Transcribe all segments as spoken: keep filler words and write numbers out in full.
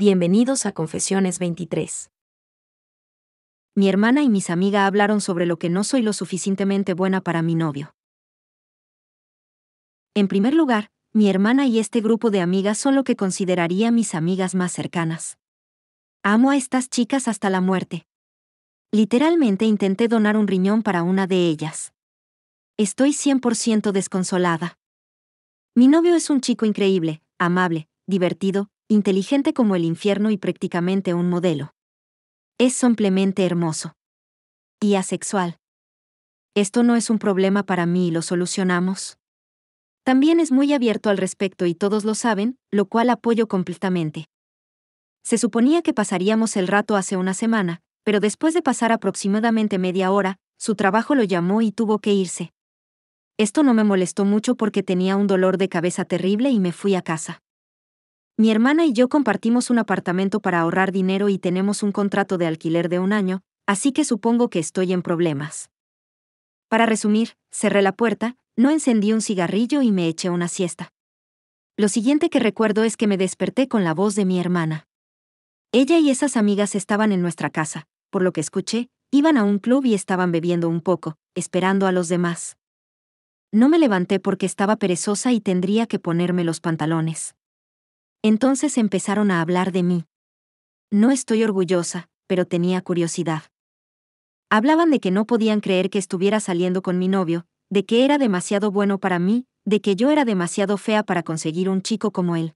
Bienvenidos a Confesiones veintitrés. Mi hermana y mis amigas hablaron sobre lo que no soy lo suficientemente buena para mi novio. En primer lugar, mi hermana y este grupo de amigas son lo que consideraría mis amigas más cercanas. Amo a estas chicas hasta la muerte. Literalmente intenté donar un riñón para una de ellas. Estoy cien por ciento desconsolada. Mi novio es un chico increíble, amable, divertido, inteligente como el infierno y prácticamente un modelo. Es simplemente hermoso. Y asexual. Esto no es un problema para mí y lo solucionamos. También es muy abierto al respecto y todos lo saben, lo cual apoyo completamente. Se suponía que pasaríamos el rato hace una semana, pero después de pasar aproximadamente media hora, su trabajo lo llamó y tuvo que irse. Esto no me molestó mucho porque tenía un dolor de cabeza terrible y me fui a casa. Mi hermana y yo compartimos un apartamento para ahorrar dinero y tenemos un contrato de alquiler de un año, así que supongo que estoy en problemas. Para resumir, cerré la puerta, no encendí un cigarrillo y me eché una siesta. Lo siguiente que recuerdo es que me desperté con la voz de mi hermana. Ella y esas amigas estaban en nuestra casa, por lo que escuché, iban a un club y estaban bebiendo un poco, esperando a los demás. No me levanté porque estaba perezosa y tendría que ponerme los pantalones. Entonces empezaron a hablar de mí. No estoy orgullosa, pero tenía curiosidad. Hablaban de que no podían creer que estuviera saliendo con mi novio, de que era demasiado bueno para mí, de que yo era demasiado fea para conseguir un chico como él.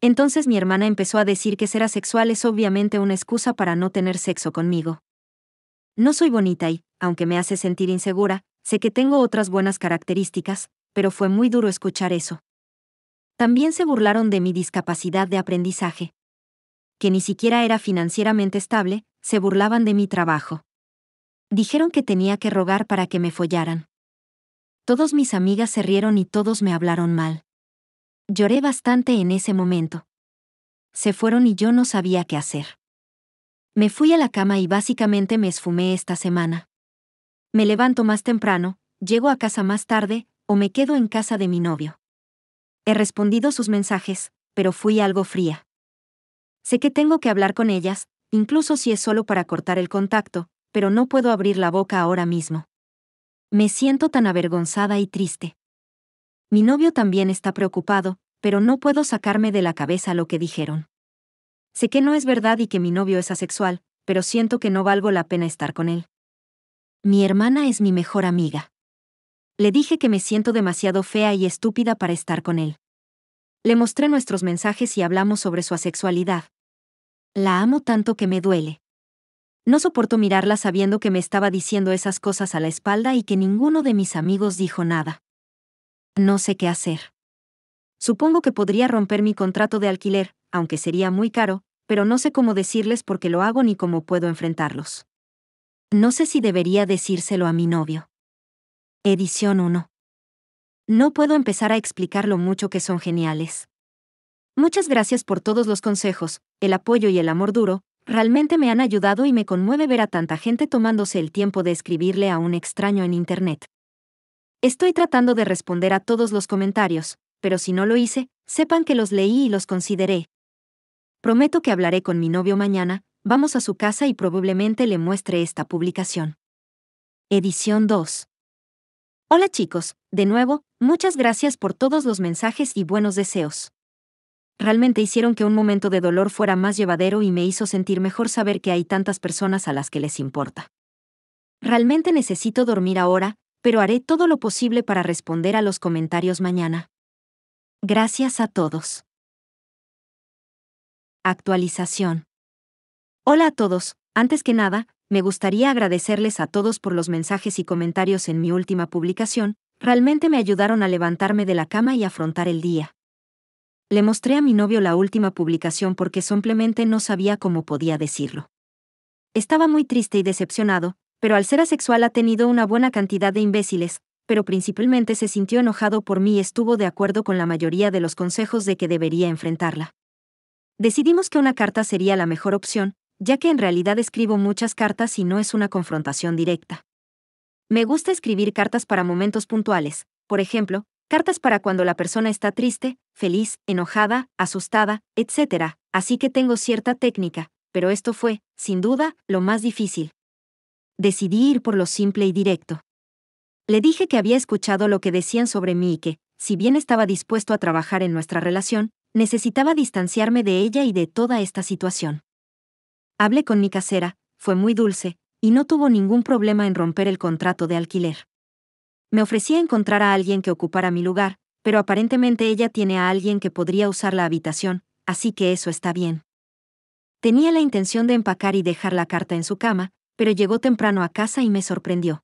Entonces mi hermana empezó a decir que ser asexual es obviamente una excusa para no tener sexo conmigo. No soy bonita y, aunque me hace sentir insegura, sé que tengo otras buenas características, pero fue muy duro escuchar eso. También se burlaron de mi discapacidad de aprendizaje. Que ni siquiera era financieramente estable, se burlaban de mi trabajo. Dijeron que tenía que rogar para que me follaran. Todos mis amigas se rieron y todos me hablaron mal. Lloré bastante en ese momento. Se fueron y yo no sabía qué hacer. Me fui a la cama y básicamente me esfumé esta semana. Me levanto más temprano, llego a casa más tarde, o me quedo en casa de mi novio. He respondido sus mensajes, pero fui algo fría. Sé que tengo que hablar con ellas, incluso si es solo para cortar el contacto, pero no puedo abrir la boca ahora mismo. Me siento tan avergonzada y triste. Mi novio también está preocupado, pero no puedo sacarme de la cabeza lo que dijeron. Sé que no es verdad y que mi novio es asexual, pero siento que no valgo la pena estar con él. Mi hermana es mi mejor amiga. Le dije que me siento demasiado fea y estúpida para estar con él. Le mostré nuestros mensajes y hablamos sobre su asexualidad. La amo tanto que me duele. No soporto mirarla sabiendo que me estaba diciendo esas cosas a la espalda y que ninguno de mis amigos dijo nada. No sé qué hacer. Supongo que podría romper mi contrato de alquiler, aunque sería muy caro, pero no sé cómo decirles por qué lo hago ni cómo puedo enfrentarlos. No sé si debería decírselo a mi novio. Edición uno. No puedo empezar a explicar lo mucho que son geniales. Muchas gracias por todos los consejos, el apoyo y el amor duro, realmente me han ayudado y me conmueve ver a tanta gente tomándose el tiempo de escribirle a un extraño en internet. Estoy tratando de responder a todos los comentarios, pero si no lo hice, sepan que los leí y los consideré. Prometo que hablaré con mi novio mañana, vamos a su casa y probablemente le muestre esta publicación. Edición dos. Hola chicos, de nuevo, muchas gracias por todos los mensajes y buenos deseos. Realmente hicieron que un momento de dolor fuera más llevadero y me hizo sentir mejor saber que hay tantas personas a las que les importa. Realmente necesito dormir ahora, pero haré todo lo posible para responder a los comentarios mañana. Gracias a todos. Actualización. Hola a todos, antes que nada, me gustaría agradecerles a todos por los mensajes y comentarios en mi última publicación, realmente me ayudaron a levantarme de la cama y afrontar el día. Le mostré a mi novio la última publicación porque simplemente no sabía cómo podía decirlo. Estaba muy triste y decepcionado, pero al ser asexual ha tenido una buena cantidad de imbéciles, pero principalmente se sintió enojado por mí y estuvo de acuerdo con la mayoría de los consejos de que debería enfrentarla. Decidimos que una carta sería la mejor opción, ya que en realidad escribo muchas cartas y no es una confrontación directa. Me gusta escribir cartas para momentos puntuales, por ejemplo, Cartas para cuando la persona está triste, feliz, enojada, asustada, etcétera. Así que tengo cierta técnica, pero esto fue, sin duda, lo más difícil. Decidí ir por lo simple y directo. Le dije que había escuchado lo que decían sobre mí y que, si bien estaba dispuesto a trabajar en nuestra relación, necesitaba distanciarme de ella y de toda esta situación. Hablé con mi casera, fue muy dulce, y no tuvo ningún problema en romper el contrato de alquiler. Me ofrecía encontrar a alguien que ocupara mi lugar, pero aparentemente ella tiene a alguien que podría usar la habitación, así que eso está bien. Tenía la intención de empacar y dejar la carta en su cama, pero llegó temprano a casa y me sorprendió.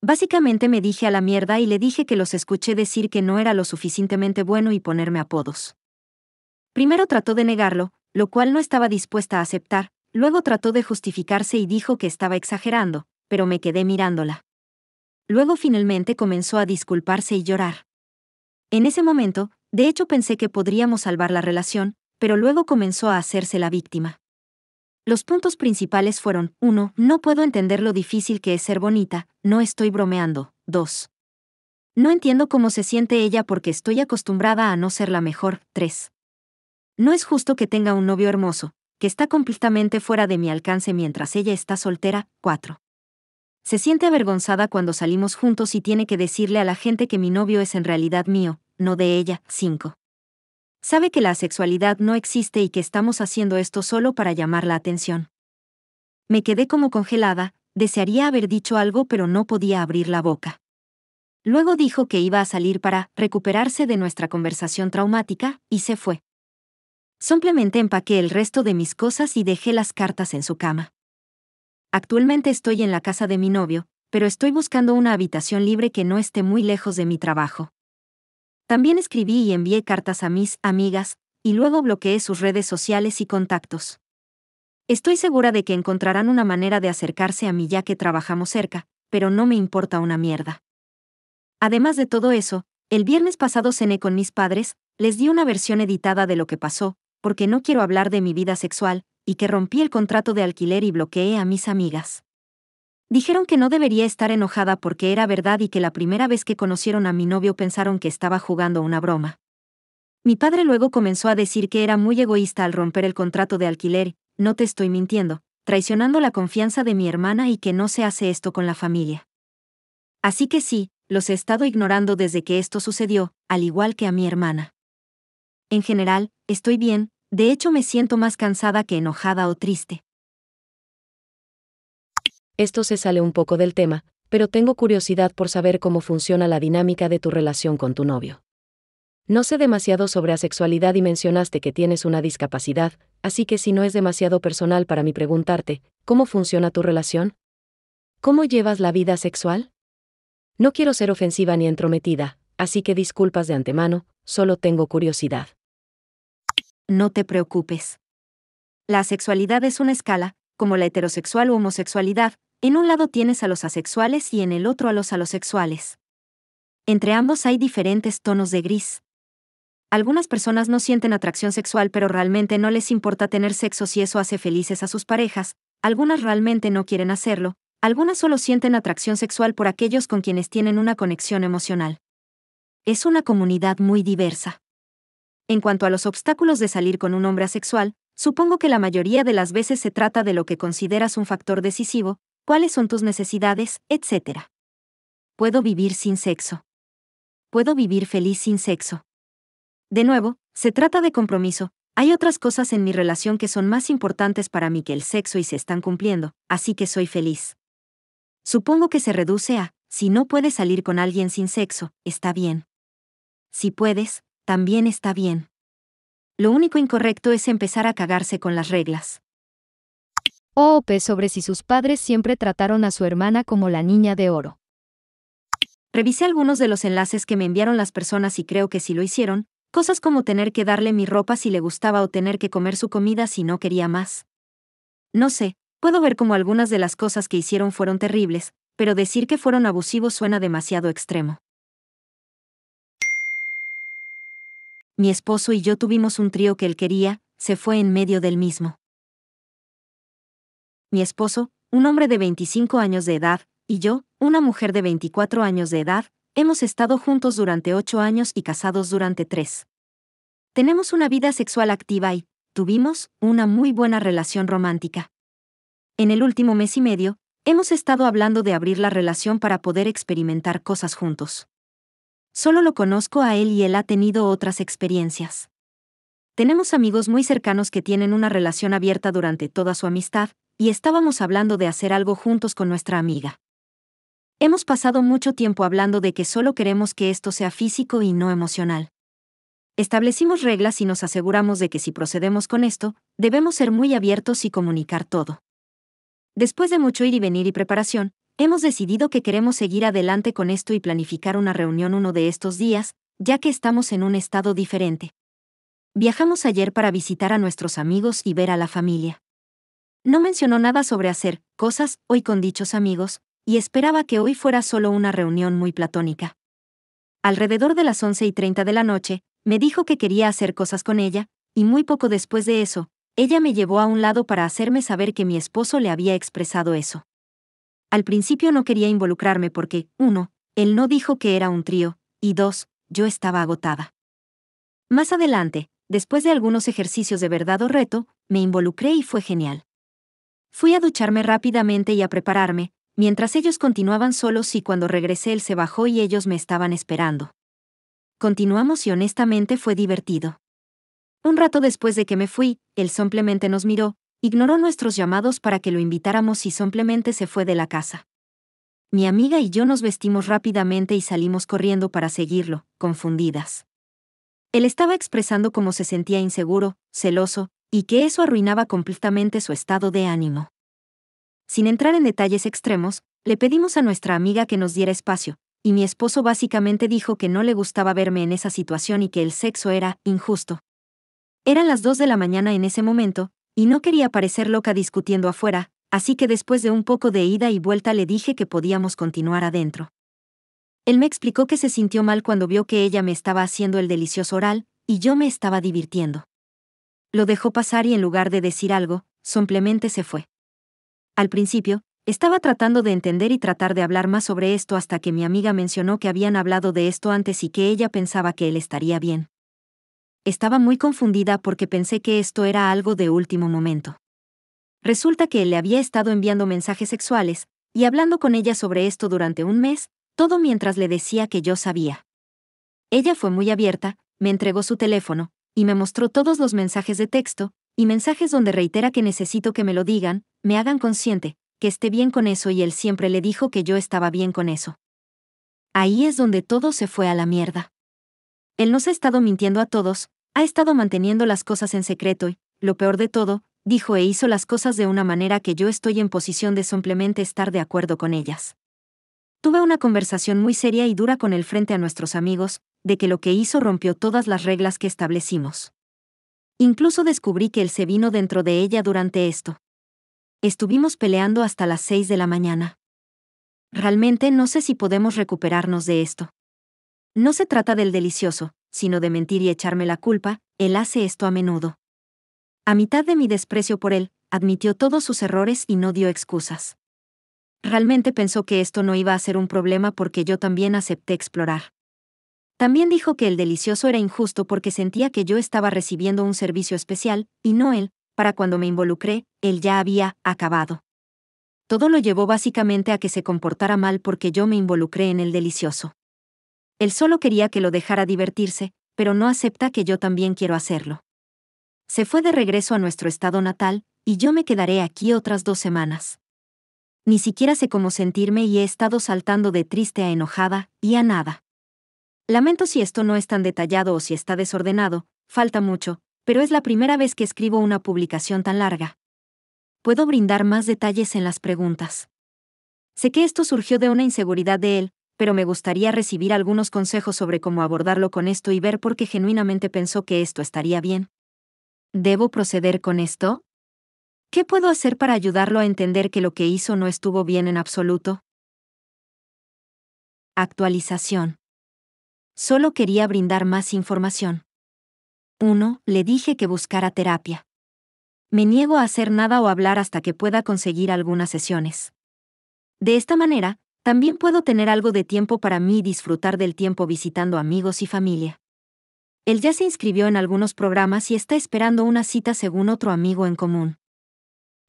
Básicamente me dije a la mierda y le dije que los escuché decir que no era lo suficientemente bueno y ponerme apodos. Primero trató de negarlo, lo cual no estaba dispuesta a aceptar, luego trató de justificarse y dijo que estaba exagerando, pero me quedé mirándola. Luego finalmente comenzó a disculparse y llorar. En ese momento, de hecho pensé que podríamos salvar la relación, pero luego comenzó a hacerse la víctima. Los puntos principales fueron: uno No puedo entender lo difícil que es ser bonita, no estoy bromeando. dos No entiendo cómo se siente ella porque estoy acostumbrada a no ser la mejor. tres No es justo que tenga un novio hermoso, que está completamente fuera de mi alcance mientras ella está soltera. cuatro Se siente avergonzada cuando salimos juntos y tiene que decirle a la gente que mi novio es en realidad mío, no de ella. cinco Sabe que la sexualidad no existe y que estamos haciendo esto solo para llamar la atención. Me quedé como congelada, desearía haber dicho algo pero no podía abrir la boca. Luego dijo que iba a salir para recuperarse de nuestra conversación traumática, y se fue. Simplemente empaqué el resto de mis cosas y dejé las cartas en su cama. Actualmente estoy en la casa de mi novio, pero estoy buscando una habitación libre que no esté muy lejos de mi trabajo. También escribí y envié cartas a mis amigas, y luego bloqueé sus redes sociales y contactos. Estoy segura de que encontrarán una manera de acercarse a mí ya que trabajamos cerca, pero no me importa una mierda. Además de todo eso, el viernes pasado cené con mis padres, les di una versión editada de lo que pasó, porque no quiero hablar de mi vida sexual, y que rompí el contrato de alquiler y bloqueé a mis amigas. Dijeron que no debería estar enojada porque era verdad y que la primera vez que conocieron a mi novio pensaron que estaba jugando una broma. Mi padre luego comenzó a decir que era muy egoísta al romper el contrato de alquiler, no te estoy mintiendo, traicionando la confianza de mi hermana y que no se hace esto con la familia. Así que sí, los he estado ignorando desde que esto sucedió, al igual que a mi hermana. En general, estoy bien, de hecho me siento más cansada que enojada o triste. Esto se sale un poco del tema, pero tengo curiosidad por saber cómo funciona la dinámica de tu relación con tu novio. No sé demasiado sobre asexualidad y mencionaste que tienes una discapacidad, así que si no es demasiado personal para mí preguntarte, ¿cómo funciona tu relación? ¿Cómo llevas la vida sexual? No quiero ser ofensiva ni entrometida, así que disculpas de antemano, solo tengo curiosidad. No te preocupes. La asexualidad es una escala, como la heterosexual o homosexualidad, en un lado tienes a los asexuales y en el otro a los alosexuales. Entre ambos hay diferentes tonos de gris. Algunas personas no sienten atracción sexual pero realmente no les importa tener sexo si eso hace felices a sus parejas, algunas realmente no quieren hacerlo, algunas solo sienten atracción sexual por aquellos con quienes tienen una conexión emocional. Es una comunidad muy diversa. En cuanto a los obstáculos de salir con un hombre asexual, supongo que la mayoría de las veces se trata de lo que consideras un factor decisivo, cuáles son tus necesidades, etcétera. Puedo vivir sin sexo. Puedo vivir feliz sin sexo. De nuevo, se trata de compromiso. Hay otras cosas en mi relación que son más importantes para mí que el sexo y se están cumpliendo, así que soy feliz. Supongo que se reduce a, si no puedes salir con alguien sin sexo, está bien. Si puedes, también está bien. Lo único incorrecto es empezar a cagarse con las reglas. O O P sobre si sus padres siempre trataron a su hermana como la niña de oro. Revisé algunos de los enlaces que me enviaron las personas y creo que sí lo hicieron, cosas como tener que darle mi ropa si le gustaba o tener que comer su comida si no quería más. No sé, puedo ver cómo algunas de las cosas que hicieron fueron terribles, pero decir que fueron abusivos suena demasiado extremo. Mi esposo y yo tuvimos un trío que él quería, se fue en medio del mismo. Mi esposo, un hombre de veinticinco años de edad, y yo, una mujer de veinticuatro años de edad, Hemos estado juntos durante ocho años y casados durante tres. Tenemos una vida sexual activa y tuvimos una muy buena relación romántica. En el último mes y medio, hemos estado hablando de abrir la relación para poder experimentar cosas juntos. Solo lo conozco a él y él ha tenido otras experiencias. Tenemos amigos muy cercanos que tienen una relación abierta durante toda su amistad, y estábamos hablando de hacer algo juntos con nuestra amiga. Hemos pasado mucho tiempo hablando de que solo queremos que esto sea físico y no emocional. Establecimos reglas y nos aseguramos de que si procedemos con esto, debemos ser muy abiertos y comunicar todo. Después de mucho ir y venir y preparación, hemos decidido que queremos seguir adelante con esto y planificar una reunión uno de estos días, ya que estamos en un estado diferente. Viajamos ayer para visitar a nuestros amigos y ver a la familia. No mencionó nada sobre hacer cosas hoy con dichos amigos, y esperaba que hoy fuera solo una reunión muy platónica. Alrededor de las once y treinta de la noche, me dijo que quería hacer cosas con ella, y muy poco después de eso, ella me llevó a un lado para hacerme saber que mi esposo le había expresado eso. Al principio no quería involucrarme porque, uno, él no dijo que era un trío, y dos, yo estaba agotada. Más adelante, después de algunos ejercicios de verdad o reto, me involucré y fue genial. Fui a ducharme rápidamente y a prepararme, mientras ellos continuaban solos y cuando regresé él se bajó y ellos me estaban esperando. Continuamos y honestamente fue divertido. Un rato después de que me fui, él simplemente nos miró, ignoró nuestros llamados para que lo invitáramos y simplemente se fue de la casa. Mi amiga y yo nos vestimos rápidamente y salimos corriendo para seguirlo, confundidas. Él estaba expresando cómo se sentía inseguro, celoso, y que eso arruinaba completamente su estado de ánimo. Sin entrar en detalles extremos, le pedimos a nuestra amiga que nos diera espacio, y mi esposo básicamente dijo que no le gustaba verme en esa situación y que el sexo era injusto. Eran las dos de la mañana en ese momento, y no quería parecer loca discutiendo afuera, así que después de un poco de ida y vuelta le dije que podíamos continuar adentro. Él me explicó que se sintió mal cuando vio que ella me estaba haciendo el delicioso oral, y yo me estaba divirtiendo. Lo dejó pasar y en lugar de decir algo, simplemente se fue. Al principio, estaba tratando de entender y tratar de hablar más sobre esto hasta que mi amiga mencionó que habían hablado de esto antes y que ella pensaba que él estaría bien. Estaba muy confundida porque pensé que esto era algo de último momento. Resulta que él le había estado enviando mensajes sexuales y hablando con ella sobre esto durante un mes, todo mientras le decía que yo sabía. Ella fue muy abierta, me entregó su teléfono y me mostró todos los mensajes de texto y mensajes donde reitera que necesito que me lo digan, me hagan consciente, que esté bien con eso y él siempre le dijo que yo estaba bien con eso. Ahí es donde todo se fue a la mierda. Él nos ha estado mintiendo a todos, ha estado manteniendo las cosas en secreto y, lo peor de todo, dijo e hizo las cosas de una manera que yo estoy en posición de simplemente estar de acuerdo con ellas. Tuve una conversación muy seria y dura con él frente a nuestros amigos, de que lo que hizo rompió todas las reglas que establecimos. Incluso descubrí que él se vino dentro de ella durante esto. Estuvimos peleando hasta las seis de la mañana. Realmente no sé si podemos recuperarnos de esto. No se trata del delicioso, sino de mentir y echarme la culpa, él hace esto a menudo. A mitad de mi desprecio por él, admitió todos sus errores y no dio excusas. Realmente pensó que esto no iba a ser un problema porque yo también acepté explorar. También dijo que el delicioso era injusto porque sentía que yo estaba recibiendo un servicio especial, y no él. Para cuando me involucré, él ya había acabado. Todo lo llevó básicamente a que se comportara mal porque yo me involucré en el delicioso. Él solo quería que lo dejara divertirse, pero no acepta que yo también quiero hacerlo. Se fue de regreso a nuestro estado natal, y yo me quedaré aquí otras dos semanas. Ni siquiera sé cómo sentirme y he estado saltando de triste a enojada, y a nada. Lamento si esto no es tan detallado o si está desordenado, falta mucho. Pero es la primera vez que escribo una publicación tan larga. Puedo brindar más detalles en las preguntas. Sé que esto surgió de una inseguridad de él, pero me gustaría recibir algunos consejos sobre cómo abordarlo con esto y ver por qué genuinamente pensó que esto estaría bien. ¿Debo proceder con esto? ¿Qué puedo hacer para ayudarlo a entender que lo que hizo no estuvo bien en absoluto? Actualización. Solo quería brindar más información. uno. Le dije que buscara terapia. Me niego a hacer nada o hablar hasta que pueda conseguir algunas sesiones. De esta manera, También puedo tener algo de tiempo para mí y disfrutar del tiempo visitando amigos y familia. Él ya se inscribió en algunos programas y está esperando una cita según otro amigo en común.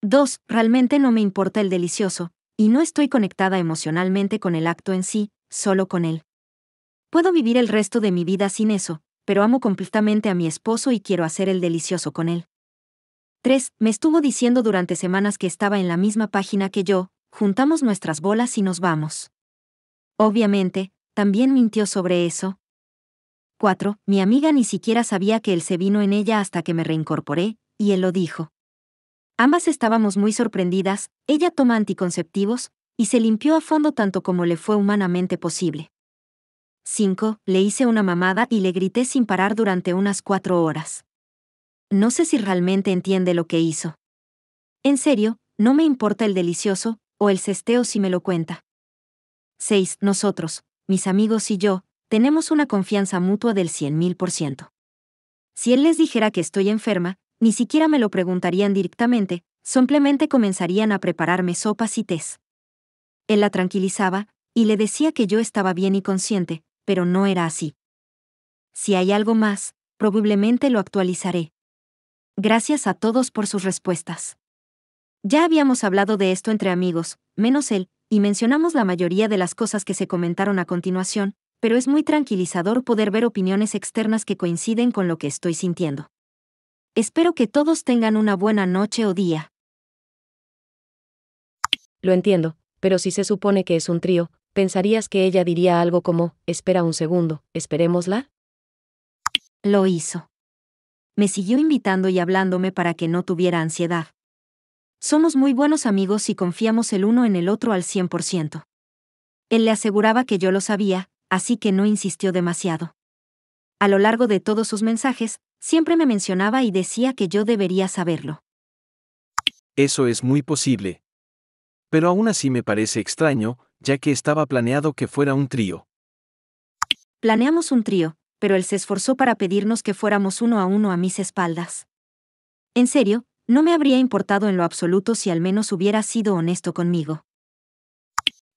dos. Realmente no me importa el delicioso, y no estoy conectada emocionalmente con el acto en sí, solo con él. Puedo vivir el resto de mi vida sin eso, pero amo completamente a mi esposo y quiero hacer el delicioso con él. tres. Me estuvo diciendo durante semanas que estaba en la misma página que yo, juntamos nuestras bolas y nos vamos. Obviamente, también mintió sobre eso. cuatro. Mi amiga ni siquiera sabía que él se vino en ella hasta que me reincorporé, y él lo dijo. Ambas estábamos muy sorprendidas, ella toma anticonceptivos, y se limpió a fondo tanto como le fue humanamente posible. cinco. Le hice una mamada y le grité sin parar durante unas cuatro horas. No sé si realmente entiende lo que hizo. En serio, no me importa el delicioso, o el sexteo si me lo cuenta. seis. Nosotros, mis amigos y yo, tenemos una confianza mutua del cien mil por ciento. Si él les dijera que estoy enferma, ni siquiera me lo preguntarían directamente, simplemente comenzarían a prepararme sopas y tés. Él la tranquilizaba, y le decía que yo estaba bien y consciente, pero no era así. Si hay algo más, probablemente lo actualizaré. Gracias a todos por sus respuestas. Ya habíamos hablado de esto entre amigos, menos él, y mencionamos la mayoría de las cosas que se comentaron a continuación, pero es muy tranquilizador poder ver opiniones externas que coinciden con lo que estoy sintiendo. Espero que todos tengan una buena noche o día. Lo entiendo, pero si se supone que es un trío, pensarías que ella diría algo como, espera un segundo, esperémosla. Lo hizo. Me siguió invitando y hablándome para que no tuviera ansiedad. Somos muy buenos amigos y confiamos el uno en el otro al cien por ciento. Él le aseguraba que yo lo sabía, así que no insistió demasiado. A lo largo de todos sus mensajes, siempre me mencionaba y decía que yo debería saberlo. Eso es muy posible. Pero aún así me parece extraño, ya que estaba planeado que fuera un trío. Planeamos un trío, pero él se esforzó para pedirnos que fuéramos uno a uno a mis espaldas. En serio, no me habría importado en lo absoluto si al menos hubiera sido honesto conmigo.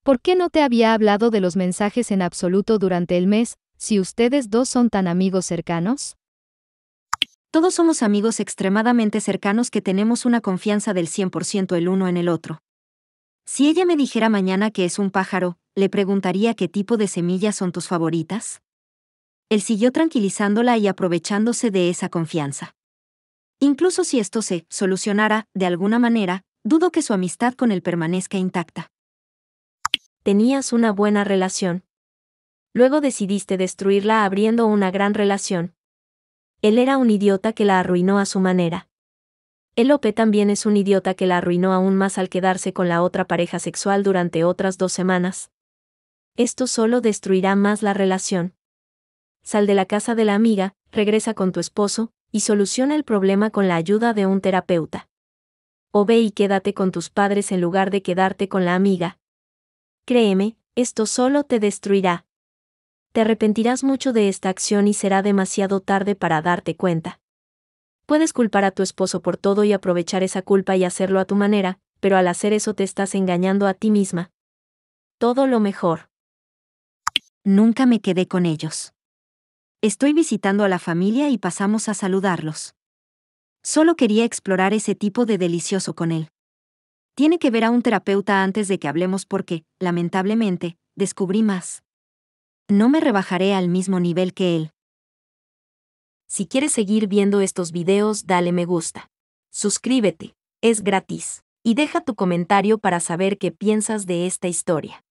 ¿Por qué no te había hablado de los mensajes en absoluto durante el mes, si ustedes dos son tan amigos cercanos? Todos somos amigos extremadamente cercanos que tenemos una confianza del cien por ciento el uno en el otro. Si ella me dijera mañana que es un pájaro, le preguntaría qué tipo de semillas son tus favoritas. Él siguió tranquilizándola y aprovechándose de esa confianza. Incluso si esto se solucionara, de alguna manera, dudo que su amistad con él permanezca intacta. Tenías una buena relación. Luego decidiste destruirla abriendo una gran relación. Él era un idiota que la arruinó a su manera. El O P también es un idiota que la arruinó aún más al quedarse con la otra pareja sexual durante otras dos semanas. Esto solo destruirá más la relación. Sal de la casa de la amiga, regresa con tu esposo, y soluciona el problema con la ayuda de un terapeuta. O ve y quédate con tus padres en lugar de quedarte con la amiga. Créeme, esto solo te destruirá. Te arrepentirás mucho de esta acción y será demasiado tarde para darte cuenta. Puedes culpar a tu esposo por todo y aprovechar esa culpa y hacerlo a tu manera, pero al hacer eso te estás engañando a ti misma. Todo lo mejor. Nunca me quedé con ellos. Estoy visitando a la familia y pasamos a saludarlos. Solo quería explorar ese tipo de delicioso con él. Tiene que ver a un terapeuta antes de que hablemos porque, lamentablemente, descubrí más. No me rebajaré al mismo nivel que él. Si quieres seguir viendo estos videos, dale me gusta. Suscríbete, es gratis. Y deja tu comentario para saber qué piensas de esta historia.